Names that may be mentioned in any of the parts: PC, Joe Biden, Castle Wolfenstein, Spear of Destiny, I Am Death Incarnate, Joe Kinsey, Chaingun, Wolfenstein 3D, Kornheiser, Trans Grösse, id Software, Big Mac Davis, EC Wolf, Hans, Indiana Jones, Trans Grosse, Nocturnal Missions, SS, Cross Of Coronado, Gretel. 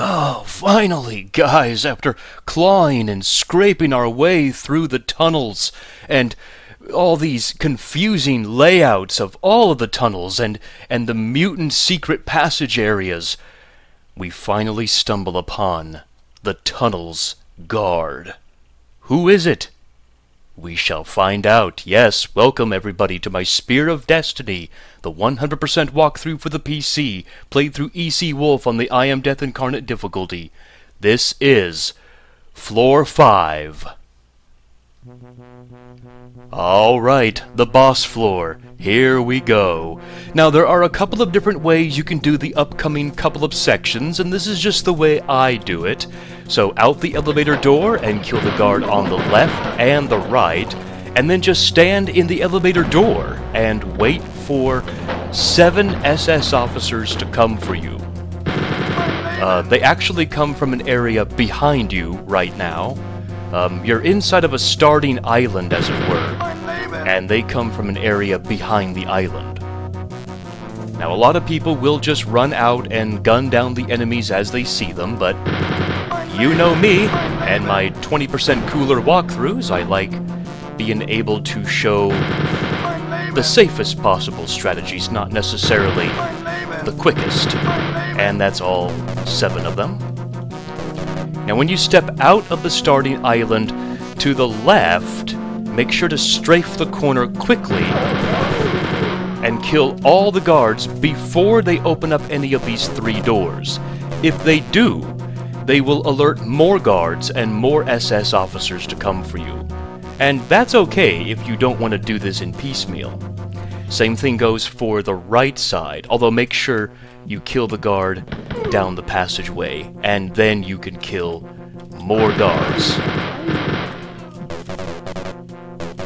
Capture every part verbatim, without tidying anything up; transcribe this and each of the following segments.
Oh, finally, guys, after clawing and scraping our way through the tunnels and all these confusing layouts of all of the tunnels and, and the mutant secret passage areas, we finally stumble upon the tunnel's guard. Who is it? We shall find out. Yes, welcome everybody to my Spear of Destiny, the one hundred percent walkthrough for the P C, played through E C Wolf on the I Am Death Incarnate difficulty. This is Floor five. Alright, the boss floor. Here we go. Now, there are a couple of different ways you can do the upcoming couple of sections, and this is just the way I do it. So, out the elevator door and kill the guard on the left and the right, and then just stand in the elevator door and wait for seven S S officers to come for you. Uh, they actually come from an area behind you right now. Um, you're inside of a starting island, as it were, and they come from an area behind the island. Now, a lot of people will just run out and gun down the enemies as they see them, but you know me and my twenty percent cooler walkthroughs. I like being able to show the safest possible strategies, not necessarily the quickest, and that's all seven of them. Now, when you step out of the starting island to the left, make sure to strafe the corner quickly and kill all the guards before they open up any of these three doors. If they do, they will alert more guards and more S S officers to come for you. And that's okay if you don't want to do this in piecemeal. Same thing goes for the right side, although make sure you kill the guard down the passageway, and then you can kill more guards.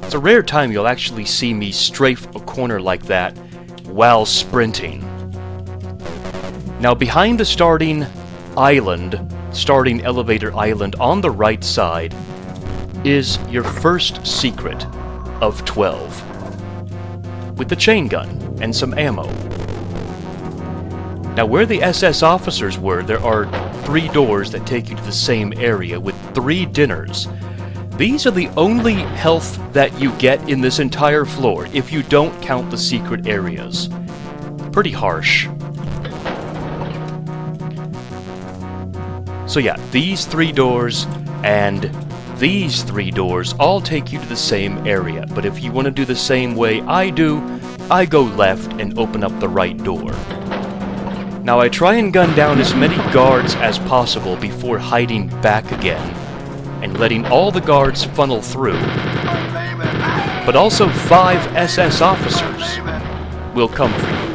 It's a rare time you'll actually see me strafe a corner like that while sprinting. Now, behind the starting island, starting elevator island on the right side, is your first secret of twelve. With the chain gun and some ammo. Now, where the S S officers were, there are three doors that take you to the same area with three dinners. These are the only health that you get in this entire floor if you don't count the secret areas. Pretty harsh. So yeah, these three doors and these three doors all take you to the same area, but if you want to do the same way I do, I go left and open up the right door. Now, I try and gun down as many guards as possible before hiding back again and letting all the guards funnel through, but also five S S officers will come for you.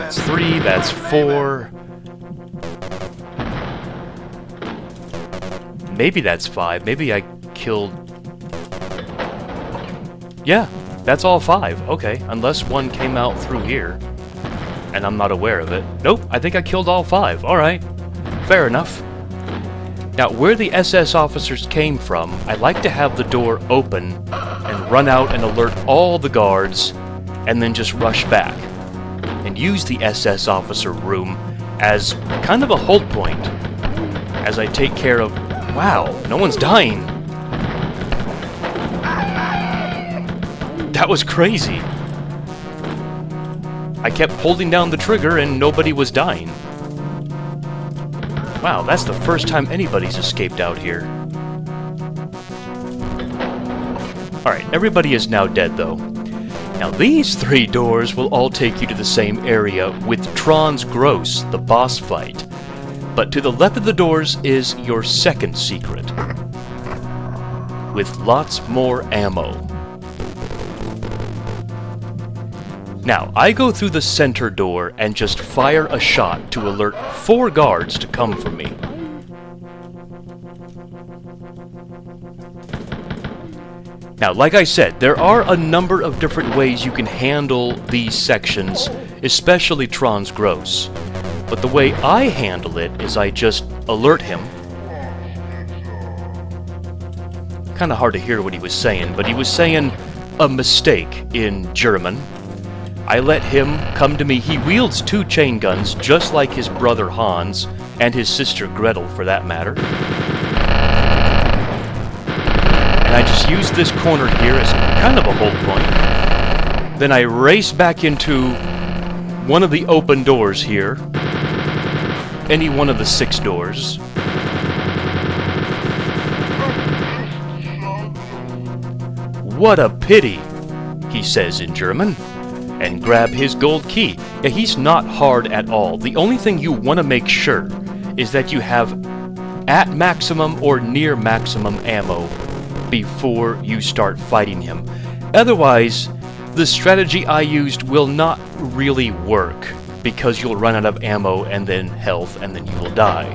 That's three, that's four. Maybe that's five. Maybe I killed... Yeah, that's all five. Okay, unless one came out through here, and I'm not aware of it. Nope, I think I killed all five. Alright, fair enough. Now, where the S S officers came from, I like to have the door open and run out and alert all the guards, and then just rush back. And use the S S officer room as kind of a hold point as I take care of... Wow, no one's dying! That was crazy! I kept holding down the trigger and nobody was dying. Wow, that's the first time anybody's escaped out here. Alright, everybody is now dead though. Now, these three doors will all take you to the same area with Trans Grosse, the boss fight. But to the left of the doors is your second secret, with lots more ammo. Now, I go through the center door and just fire a shot to alert four guards to come for me. Now, like I said, there are a number of different ways you can handle these sections, especially Trans Grosse. But the way I handle it is I just alert him. Kind of hard to hear what he was saying, but he was saying, a mistake in German. I let him come to me. He wields two chain guns, just like his brother Hans, and his sister Gretel, for that matter. And I just use this corner here as kind of a hold point. Then I race back into one of the open doors here. Any one of the six doors. What a pity, he says in German. And grab his gold key. Yeah, he's not hard at all. The only thing you want to make sure is that you have at maximum or near maximum ammo before you start fighting him. Otherwise, the strategy I used will not really work because you'll run out of ammo and then health and then you will die.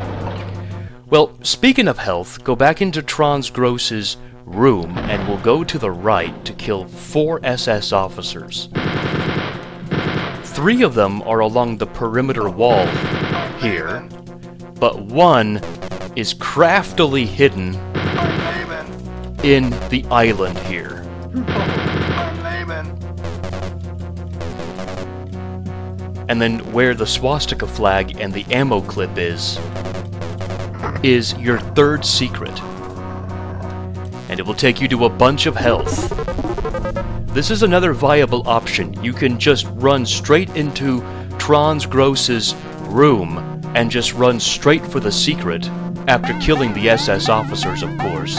Well, speaking of health, go back into Trans Grosse's room and we'll go to the right to kill four S S officers. Three of them are along the perimeter wall here, but one is craftily hidden in the island here. And then where the swastika flag and the ammo clip is, is your third secret. And it will take you to a bunch of health. This is another viable option. You can just run straight into Trans Grosse's room and just run straight for the secret after killing the S S officers, of course.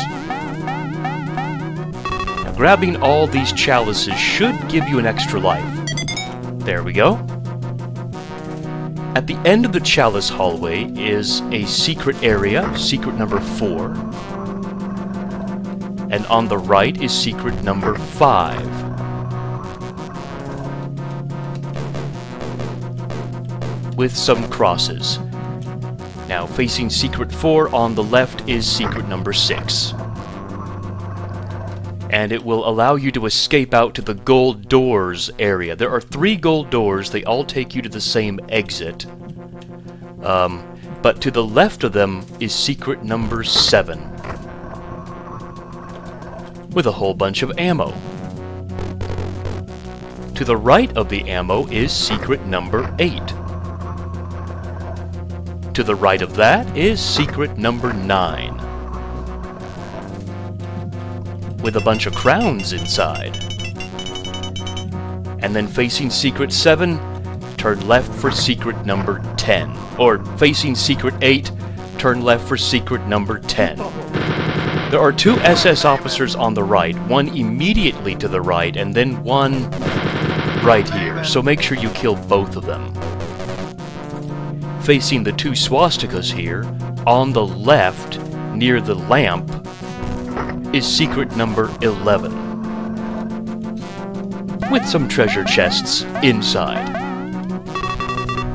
Now, grabbing all these chalices should give you an extra life. There we go. At the end of the chalice hallway is a secret area, secret number four. And on the right is secret number five. With some crosses. Now facing secret four on the left is secret number six. And it will allow you to escape out to the gold doors area. There are three gold doors, they all take you to the same exit. Um, but to the left of them is secret number seven. With a whole bunch of ammo. To the right of the ammo is secret number eight. To the right of that is secret number nine. With a bunch of crowns inside. And then facing secret seven, turn left for secret number ten. Or facing secret eight, turn left for secret number ten. There are two S S officers on the right, one immediately to the right, and then one right here. So make sure you kill both of them. Facing the two swastikas here, on the left, near the lamp, is secret number eleven. With some treasure chests inside.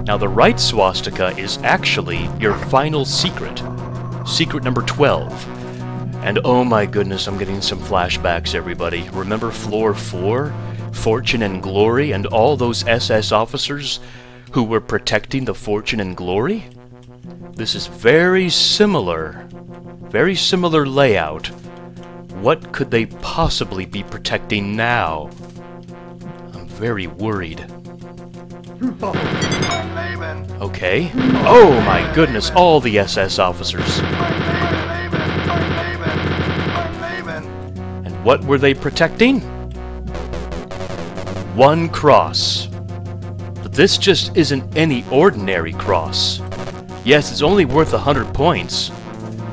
Now the right swastika is actually your final secret, secret number twelve. And oh my goodness, I'm getting some flashbacks, everybody. Remember floor four? Fortune and Glory and all those S S officers who were protecting the fortune and glory? This is very similar, very similar layout. What could they possibly be protecting now? I'm very worried. Okay. Oh my goodness, all the S S officers. And what were they protecting? One cross. This just isn't any ordinary cross. Yes, it's only worth one hundred points,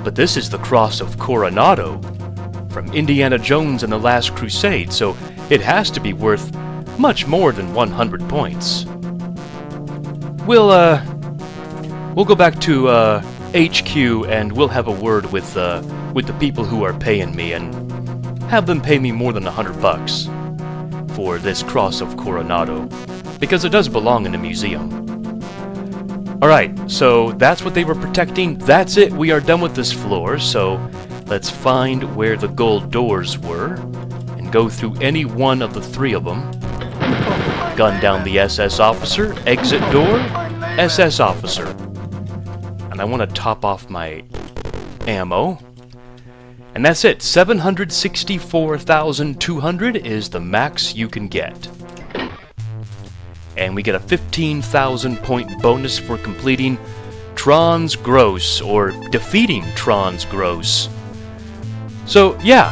but this is the Cross of Coronado from Indiana Jones and the Last Crusade, so it has to be worth much more than one hundred points. We'll, uh, we'll go back to, uh, H Q and we'll have a word with, uh, with the people who are paying me and have them pay me more than one hundred bucks for this Cross of Coronado. Because it does belong in a museum. Alright, so that's what they were protecting. That's it, we are done with this floor, so let's find where the gold doors were and go through any one of the three of them. Gun down the S S officer, exit door, S S officer. And I want to top off my ammo. And that's it. seven hundred sixty-four thousand two hundred is the max you can get. And we get a fifteen thousand point bonus for completing Trans Grosse, or defeating Trans Grosse. So, yeah.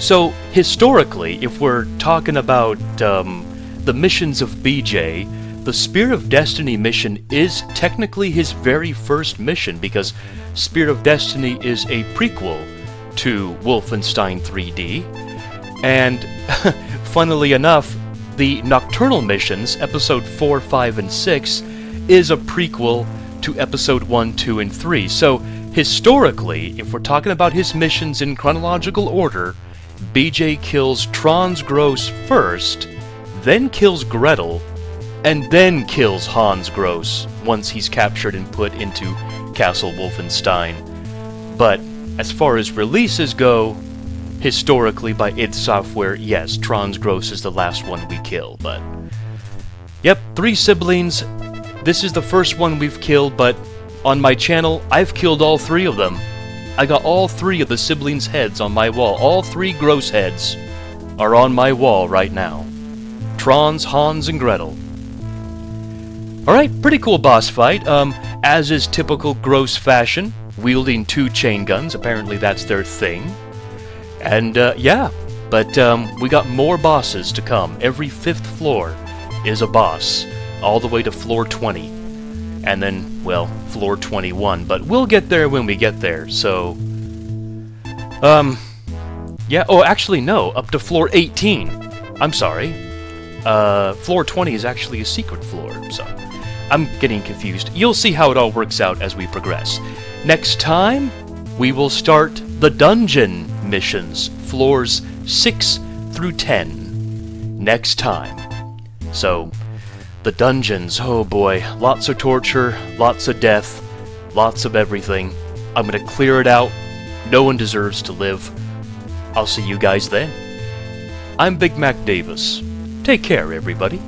So, historically, if we're talking about um, the missions of B J, the Spear of Destiny mission is technically his very first mission, because Spear of Destiny is a prequel to Wolfenstein three D. And, funnily enough, the Nocturnal Missions, Episode four, five, and six, is a prequel to Episode one, two, and three. So, historically, if we're talking about his missions in chronological order, B J kills Trans Grosse first, then kills Gretel, and then kills Hans Grosse once he's captured and put into Castle Wolfenstein. But as far as releases go, historically by id Software, yes, Trans Grosse is the last one we kill. But yep, three siblings. This is the first one we've killed, but on my channel, I've killed all three of them. I got all three of the siblings' heads on my wall. All three Grosse heads are on my wall right now. Trans, Hans, and Gretel. Alright, pretty cool boss fight, um, as is typical Grosse fashion, wielding two chain guns, apparently that's their thing. And, uh, yeah, but, um, we got more bosses to come. Every fifth floor is a boss, all the way to floor twenty. And then, well, floor twenty-one, but we'll get there when we get there, so... Um, yeah, oh, actually, no, up to floor eighteen. I'm sorry. Uh, floor twenty is actually a secret floor, so... I'm getting confused. You'll see how it all works out as we progress. Next time, we will start the dungeon missions, floors six through ten. Next time. So, the dungeons, oh boy, lots of torture, lots of death, lots of everything. I'm gonna clear it out. No one deserves to live. I'll see you guys then. I'm Big Mac Davis. Take care, everybody.